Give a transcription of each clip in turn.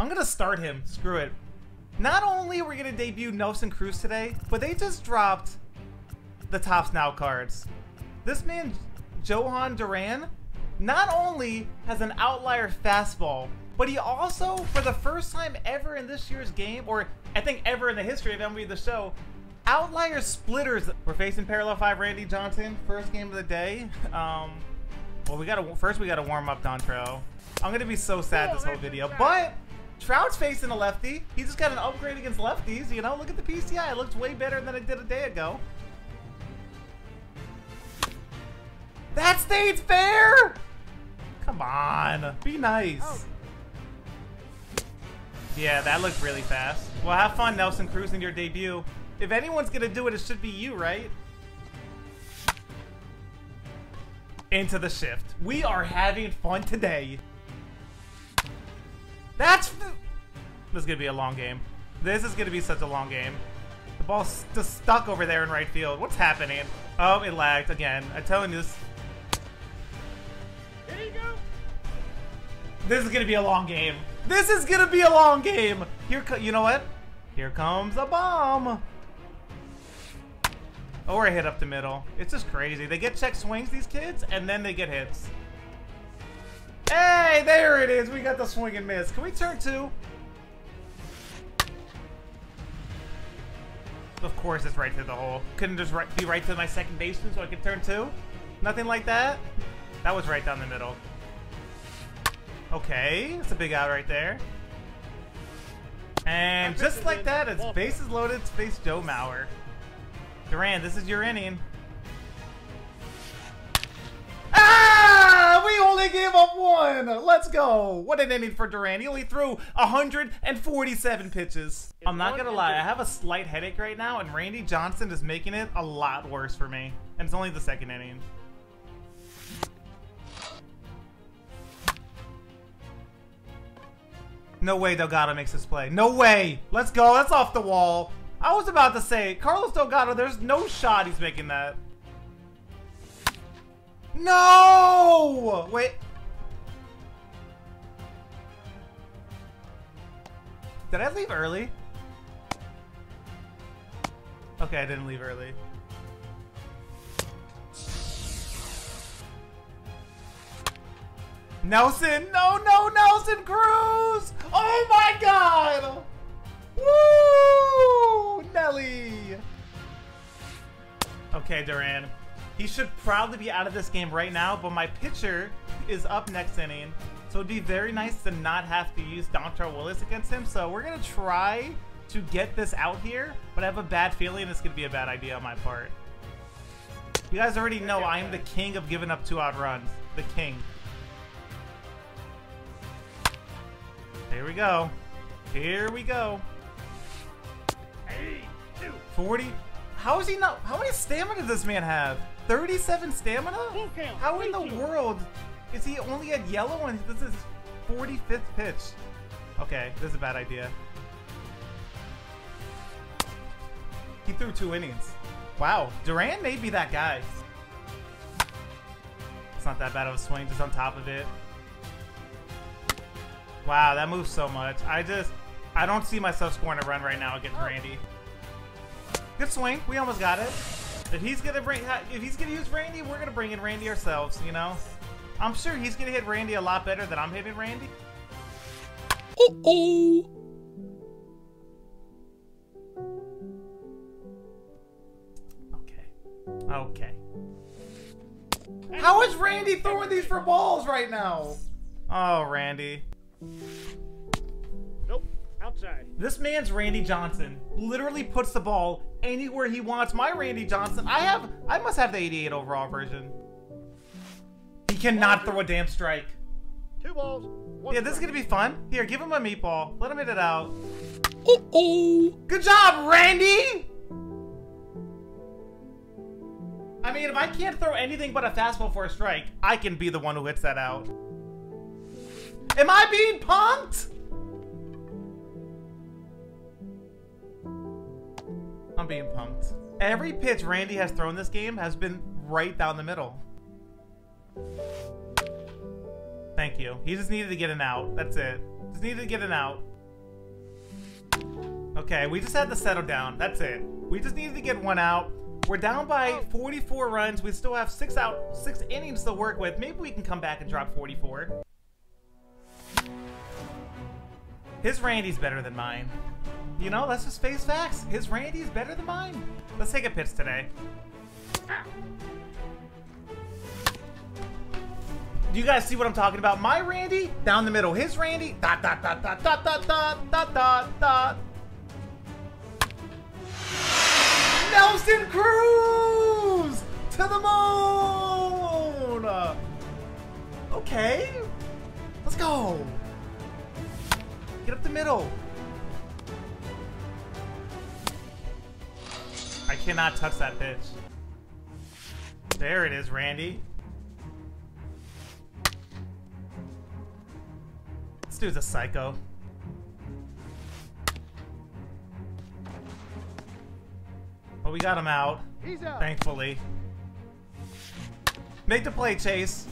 I'm going to start him. Screw it. Not only are we going to debut Nelson Cruz today, but they just dropped the Tops Now cards. This man, Johan Duran, not only has an outlier fastball, but he also, for the first time ever in this year's game, or I think ever in the history of MLB The Show, outlier splitters. We're facing Parallel 5 Randy Johnson, first game of the day. Well, we gotta warm up Dontrelle. I'm gonna be so sad this whole video, but Trout's facing a lefty. He just got an upgrade against lefties. You know, look at the PCI. It looks way better than it did a day ago. That stayed fair. Come on, be nice. Oh. Yeah, that looked really fast. Well, have fun, Nelson Cruz, in your debut. If anyone's gonna do it, it should be you, right? Into the shift. We are having fun today. This is gonna be a long game. This is gonna be such a long game. The ball's just stuck over there in right field. What's happening? Oh, it lagged again. I'm telling you this. There you go. This is gonna be a long game. This is gonna be a long game. You know what? Here comes a bomb. Or a hit up the middle. It's just crazy. They get check swings, these kids, and then they get hits. Hey, there it is. We got the swing and miss. Can we turn two? Of course, it's right through the hole. Couldn't just be right to my second baseman so I could turn two? Nothing like that? That was right down the middle. Okay, it's a big out right there. And just like that, it's bases loaded to face Joe Mauer. Duran, this is your inning. Ah! We only gave up one! Let's go! What an inning for Duran. He only threw 147 pitches. I'm not gonna lie, I have a slight headache right now, and Randy Johnson is making it a lot worse for me. And it's only the second inning. No way Delgado makes this play. No way! Let's go, that's off the wall. I was about to say, Carlos Delgado, there's no shot he's making that. No! Wait. Did I leave early? Okay, I didn't leave early. Nelson, no, Nelson Cruz! Oh my God! Woo! Nelly! Okay, Duran. He should probably be out of this game right now, but my pitcher is up next inning. So it'd be very nice to not have to use Dontrelle Willis against him. So we're gonna try to get this out here, but I have a bad feeling it's gonna be a bad idea on my part. You guys already know I am the king of giving up two-out runs. The king. Here we go. Here we go. 40. How is he not? How many stamina does this man have? 37 stamina? How in the world is he only at yellow and this is 45th pitch? Okay, this is a bad idea. He threw two innings. Wow, Duran may be that guy. It's not that bad of a swing, just on top of it. Wow, that moves so much. I don't see myself scoring a run right now against Randy. Good swing. We almost got it. If he's gonna use Randy, we're gonna bring in Randy ourselves. You know, I'm sure he's gonna hit Randy a lot better than I'm hitting Randy. Oh. Okay. Okay. How is Randy throwing these for balls right now? Oh, Randy. Nope, outside. This man's Randy Johnson literally puts the ball anywhere he wants. My Randy Johnson, I must have the 88 overall version. He cannot throw a damn strike. Two balls. Yeah, this is gonna be fun. Here, give him a meatball. Let him hit it out. Good job, Randy. I mean, if I can't throw anything but a fastball for a strike, I can be the one who hits that out. Am I being punked? I'm being punked. Every pitch Randy has thrown this game has been right down the middle. Thank you. He just needed to get an out. That's it. Just needed to get an out. Okay, we just had to settle down. That's it. We just needed to get one out. We're down by 44 runs. We still have six innings to work with. Maybe we can come back and drop 44. His Randy's better than mine. You know, let's just face facts. His Randy's better than mine. Let's take a pitch today. Do you guys see what I'm talking about? My Randy, down the middle. His Randy, dot, dot, dot, dot, dot, dot, dot, dot, dot, dot. Nelson Cruz! To the moon! Okay. Let's go. Get up the middle. I cannot touch that pitch. There it is, Randy. This dude's a psycho. But we got him out, thankfully. Make the play, Chase.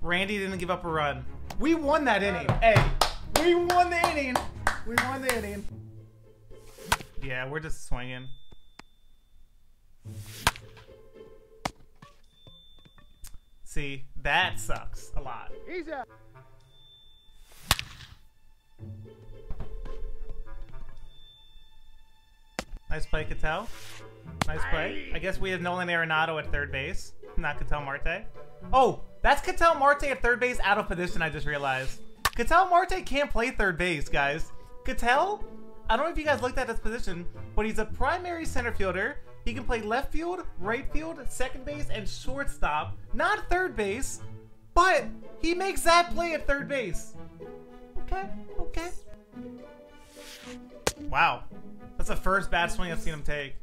Randy didn't give up a run. We won that inning. Hey, we won the inning. We won the inning. Yeah, we're just swinging. See, that sucks a lot. Nice play, Ketel. Nice play. I guess we have Nolan Arenado at third base, not Ketel Marte. Oh, that's Ketel Marte at third base out of position, I just realized. Ketel Marte can't play third base, guys. Ketel, I don't know if you guys looked at his position, but he's a primary center fielder. He can play left field, right field, second base, and shortstop. Not third base, but he makes that play at third base. Okay, okay. Wow. That's the first bad swing I've seen him take.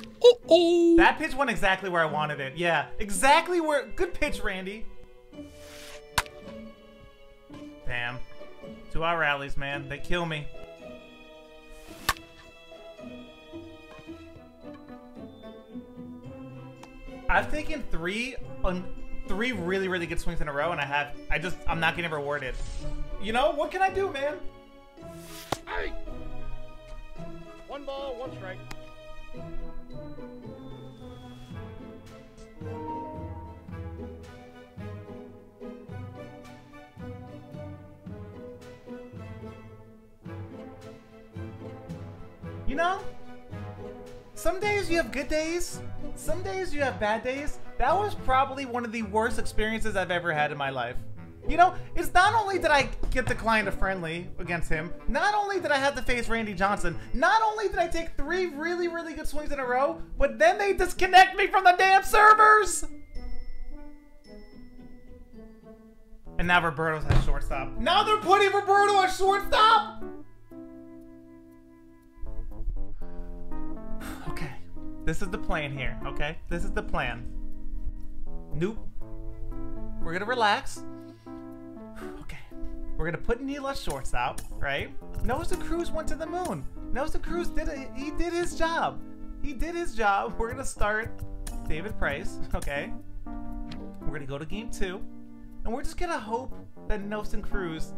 Uh-oh. That pitch went exactly where I wanted it. Yeah, exactly where... Good pitch, Randy. Damn. 2-hour rallies, man. They kill me. I've taken three really, really good swings in a row, and I'm not getting rewarded. You know, what can I do, man? Hey. One ball, one strike. You know, some days you have good days. Some days you have bad days. That was probably one of the worst experiences I've ever had in my life. You know, it's not only did I get declined a friendly against him, not only did I have to face Randy Johnson, not only did I take three really, really good swings in a row, but then they disconnect me from the damn servers! And now Roberto's at shortstop. Now they're putting Roberto at shortstop! Okay. This is the plan here, okay? This is the plan. Nope. We're gonna relax. Okay. We're gonna put Neil at shortstop, right? Nelson Cruz went to the moon. Nelson Cruz did his job. He did his job. We're gonna start David Price, okay? We're gonna go to game 2, and we're just gonna hope that Nelson Cruz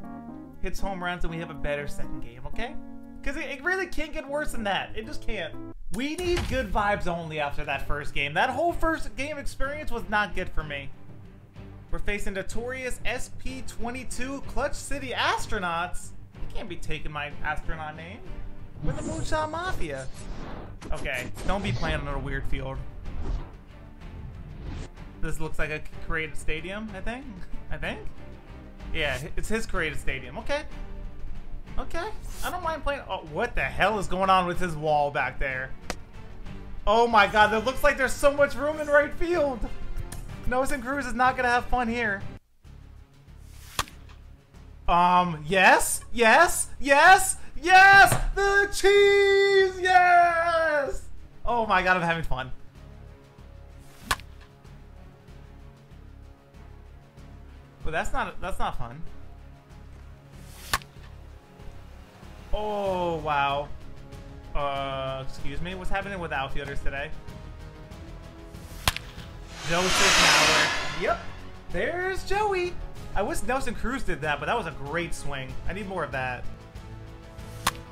hits home runs and we have a better second game, okay? Because it really can't get worse than that. It just can't. We need good vibes only after that first game. That whole first game experience was not good for me. We're facing notorious SP-22 Clutch City Astronauts. You can't be taking my astronaut name. We're the Moonshot Mafia. Okay, don't be playing on a weird field. This looks like a created stadium, I think. Yeah, it's his created stadium. Okay. Okay. I don't mind playing. Oh, what the hell is going on with his wall back there? Oh my God, it looks like there's so much room in right field. Nelson Cruz is not gonna have fun here. Yes, yes, yes, yes! The cheese, yes! Oh my God, I'm having fun. But that's not fun. Oh wow. Excuse me, what's happening with outfielders today? Joseph Mauer. Yep. There's Joey. I wish Nelson Cruz did that, but that was a great swing. I need more of that.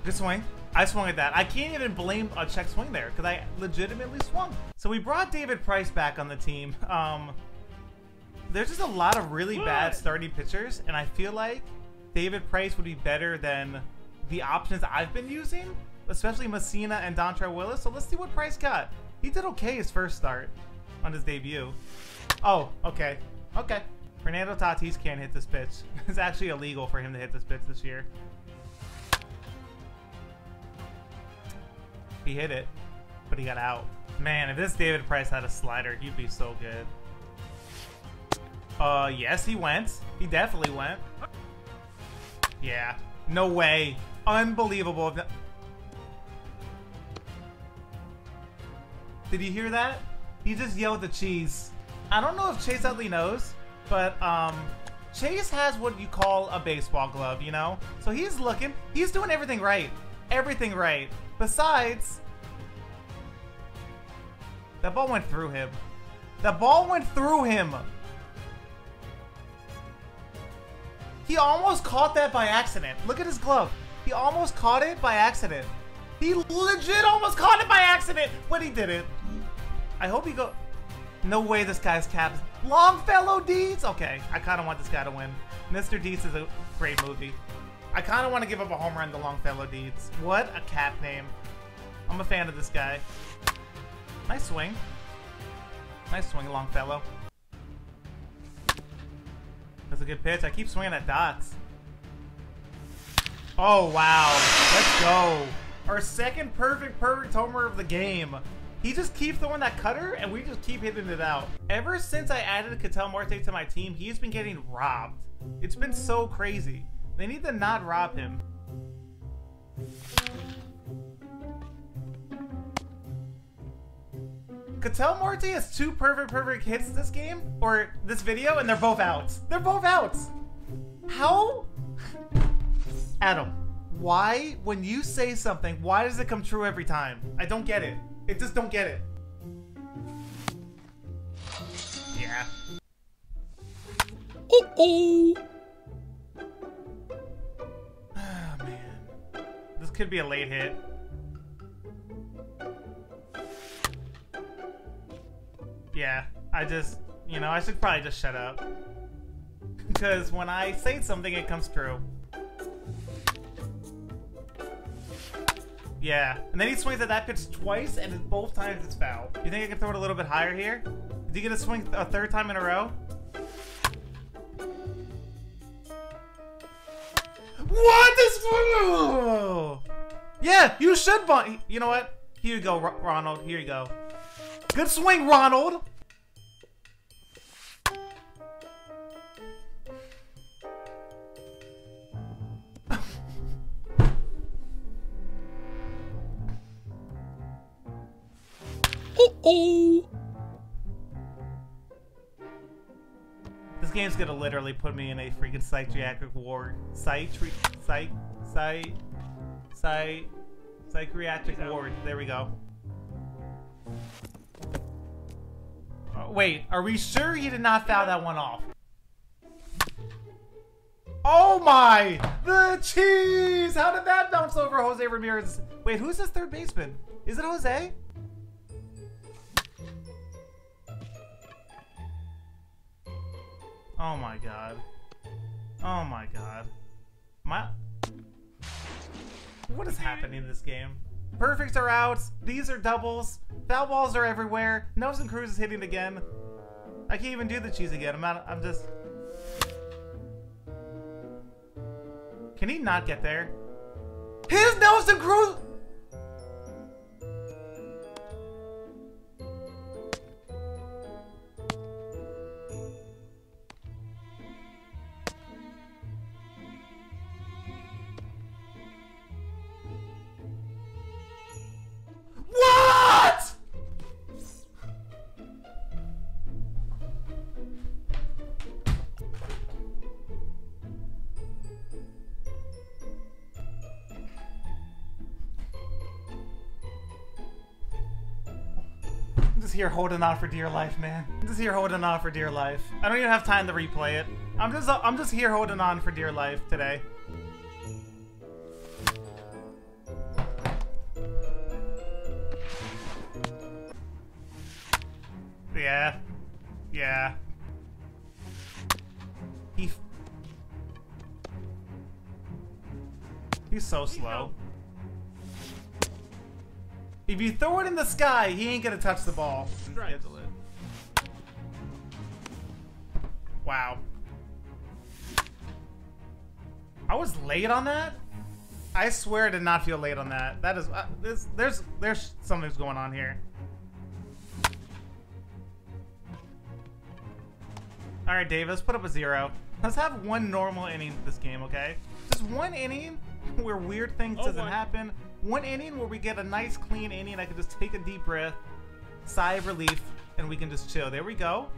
Good swing. I swung at that. I can't even blame a check swing there because I legitimately swung. So we brought David Price back on the team. There's just a lot of really bad starting pitchers, and I feel like David Price would be better than the options I've been using, especially Messina and Dontrelle Willis. So let's see what Price got. He did okay his first start on his debut. Oh, okay. Okay. Fernando Tatis can't hit this pitch. It's actually illegal for him to hit this pitch this year. He hit it, but he got out. Man, if this David Price had a slider, he'd be so good. Yes, he went. He definitely went. Yeah. No way. Unbelievable. Did you hear that? He just yelled the cheese. I don't know if Chase Utley knows, but Chase has what you call a baseball glove, you know? So he's looking. He's doing everything right. Everything right. Besides, that ball went through him. That ball went through him. He almost caught that by accident. Look at his glove. He almost caught it by accident. He legit almost caught it by accident, but he didn't. I hope he go. No way this guy's capped. Longfellow Deeds. Okay, I kind of want this guy to win. Mr. Deeds is a great movie. I kind of want to give up a home run to Longfellow Deeds. What a cap name. I'm a fan of this guy. Nice swing. Nice swing, Longfellow. That's a good pitch. I keep swinging at dots. Oh, wow. Let's go. Our second perfect homer of the game. He just keeps throwing that cutter, and we just keep hitting it out. Ever since I added Ketel Marte to my team, he's been getting robbed. It's been so crazy. They need to not rob him. Ketel Marte has two perfect hits this game, or this video, and they're both out. They're both out! How? Adam, why, when you say something, why does it come true every time? I don't get it. I just don't get it. Yeah. Uh-oh! Could be a late hit. Yeah, I just, you know, I should probably just shut up. Because when I say something, it comes true. Yeah, and then he swings at that pitch twice, and both times it's foul. You think I can throw it a little bit higher here? Did he get a swing a third time in a row? What is... Whoa. Yeah, you should bunt. You know what? Here you go, Ronald. Here you go. Good swing, Ronald. Uh-oh. This game's gonna literally put me in a freaking psychiatric ward. Psychiatric ward. There we go. Oh, wait, are we sure he did not foul that one off? Oh my! The cheese! How did that bounce over Jose Ramirez? Wait, who's his third baseman? Is it Jose? Oh my god. Oh my god. What is happening in this game? Perfects are out. These are doubles. Foul balls are everywhere. Nelson Cruz is hitting again. I can't even do the cheese again. I'm just... Can he not get there? His Nelson Cruz... I'm just here holding on for dear life, man. I'm just here holding on for dear life. I don't even have time to replay it. I'm just here holding on for dear life today. Yeah. Yeah. He's so slow. If you throw it in the sky, he ain't gonna touch the ball. Wow. I was late on that? I swear I did not feel late on that. That is, there's something's going on here. All right, Dave, let's put up a zero. Let's have one normal inning to this game, okay? Just one inning where weird things doesn't happen. One inning where we get a nice clean inning. I can just take a deep breath, sigh of relief, and we can just chill. There we go.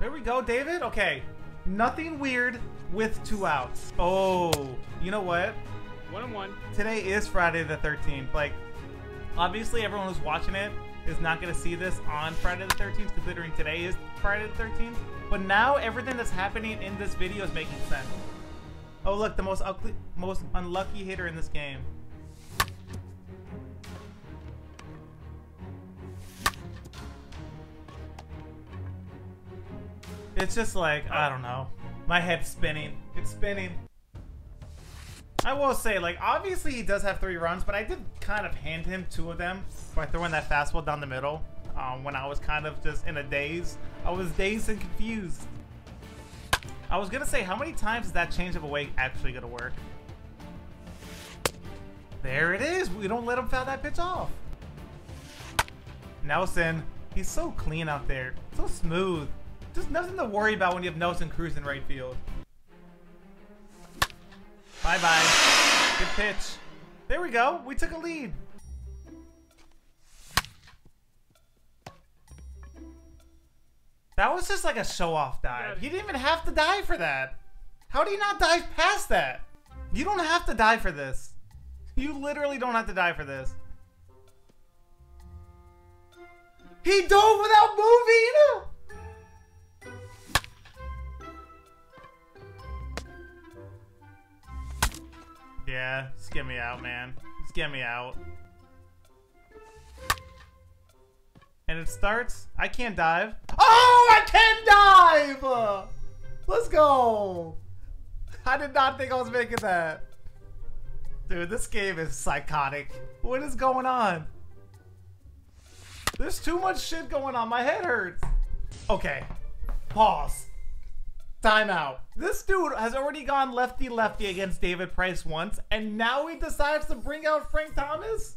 There we go, David. Okay, nothing weird with 2 outs. Oh, you know what? 1-1. Today is Friday the 13th. Like, obviously everyone who's watching it is not gonna see this on Friday the 13th, considering today is Friday the 13th. But now everything that's happening in this video is making sense. Oh look, the most unlucky hitter in this game. It's just like, I don't know. My head's spinning. It's spinning. I will say, like, obviously he does have 3 runs, but I did kind of hand him 2 of them by throwing that fastball down the middle when I was kind of just in a daze. I was dazed and confused. I was gonna say, how many times is that change of a way actually gonna work? There it is. We don't let him foul that pitch off. Nelson, he's so clean out there, so smooth. Just nothing to worry about when you have Nelson Cruz in right field. Bye-bye. Good pitch. There we go. We took a lead. That was just like a show-off dive. He didn't even have to dive for that. How do you not dive past that? You don't have to dive for this. You literally don't have to dive for this. He dove without moving! Yeah, just get me out, man. Just get me out. And it starts. I can't dive. Oh, I can dive! Let's go. I did not think I was making that. Dude, this game is psychotic. What is going on? There's too much shit going on. My head hurts. Okay. Pause. Timeout. This dude has already gone lefty-lefty against David Price once, and now he decides to bring out Frank Thomas?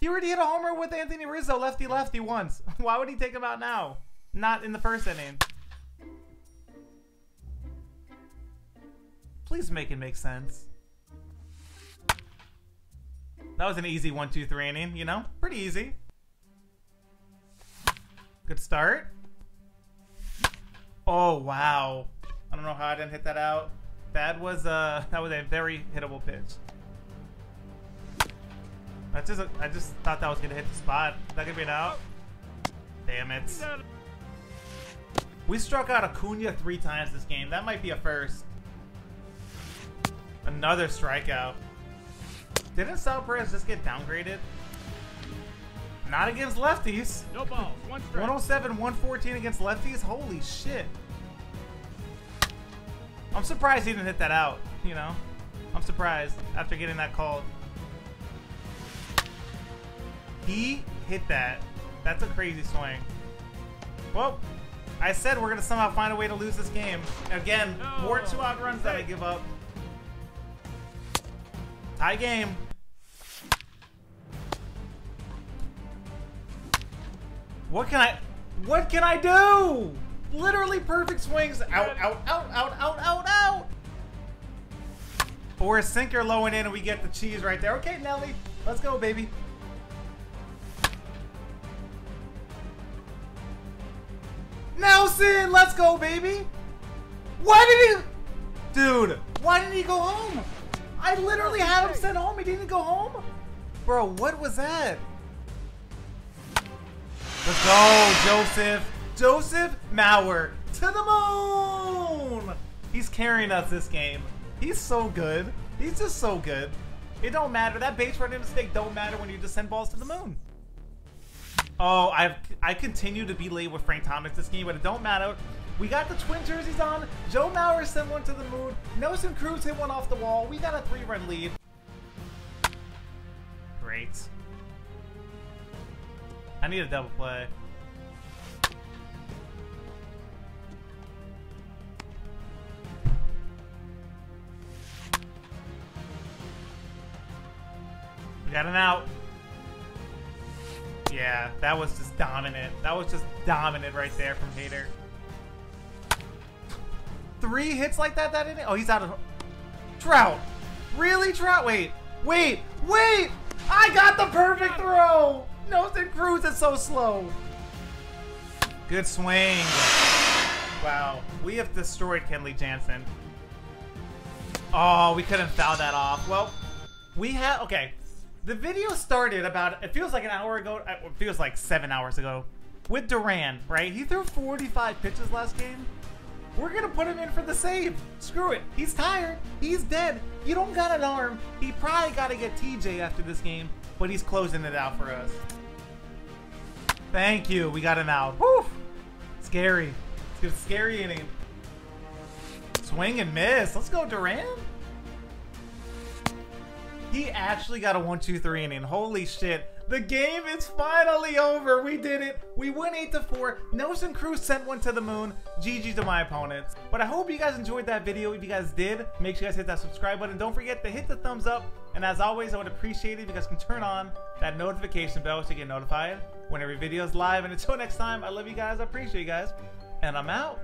He already hit a homer with Anthony Rizzo lefty-lefty once. Why would he take him out now? Not in the first inning. Please make it make sense. That was an easy 1-2-3 inning, you know? Pretty easy. Good start. Oh wow! I don't know how I didn't hit that out. That was a very hittable pitch. I just thought that was gonna hit the spot. Is that gonna be an out? Damn it! We struck out Acuna 3 times this game. That might be a first. Another strikeout. Didn't Sal Perez just get downgraded? Not against lefties. No balls. 107, 114 against lefties. Holy shit. I'm surprised he didn't hit that out, you know? I'm surprised after getting that call. He hit that. That's a crazy swing. Well, I said we're going to somehow find a way to lose this game. Again, more 2-out runs that I give up. Tie game. What can I do? Literally perfect swings. Out, out, out, out, out, out, out. Or a sinker low and in, and we get the cheese right there. Okay, Nelly, let's go, baby. Nelson, let's go, baby. Why did he? Dude, why didn't he go home? I literally had him sent home. He didn't go home? Bro, what was that? Let's go, Joseph Mauer. to the moon! He's carrying us this game. He's so good. He's just so good. It don't matter. That base running mistake don't matter when you just send balls to the moon. Oh, I continue to be late with Frank Thomas this game, but it don't matter. We got the twin jerseys on. Joe Mauer sent one to the moon. Nelson Cruz hit one off the wall. We got a 3-run lead. Great. I need a double play. We got an out. Yeah, that was just dominant. That was just dominant right there from Hader. 3 hits like that, that inning? Oh, he's out of... Trout! Really, Trout? Wait, wait, wait! I got the perfect throw! Nelson Cruz is so slow. Good swing. Wow, we have destroyed Kenley Jansen. Oh, we couldn't foul that off. Well, we had... Okay, the video started about... It feels like an hour ago. It feels like 7 hours ago. With Duran, right? He threw 45 pitches last game. We're going to put him in for the save. Screw it. He's tired. He's dead. You don't got an arm. He probably got to get TJ after this game, but he's closing it out for us. Thank you. We got him out. Woo! Scary. It's a scary inning. Swing and miss. Let's go, Duran. He actually got a 1-2-3 inning. Holy shit. The game is finally over. We did it. We win 8-4. Nelson Cruz sent one to the moon. GG to my opponents. But I hope you guys enjoyed that video. If you guys did, make sure you guys hit that subscribe button. Don't forget to hit the thumbs up. And as always, I would appreciate it if you guys can turn on that notification bell to get notified when every video is live. And until next time, I love you guys. I appreciate you guys. And I'm out.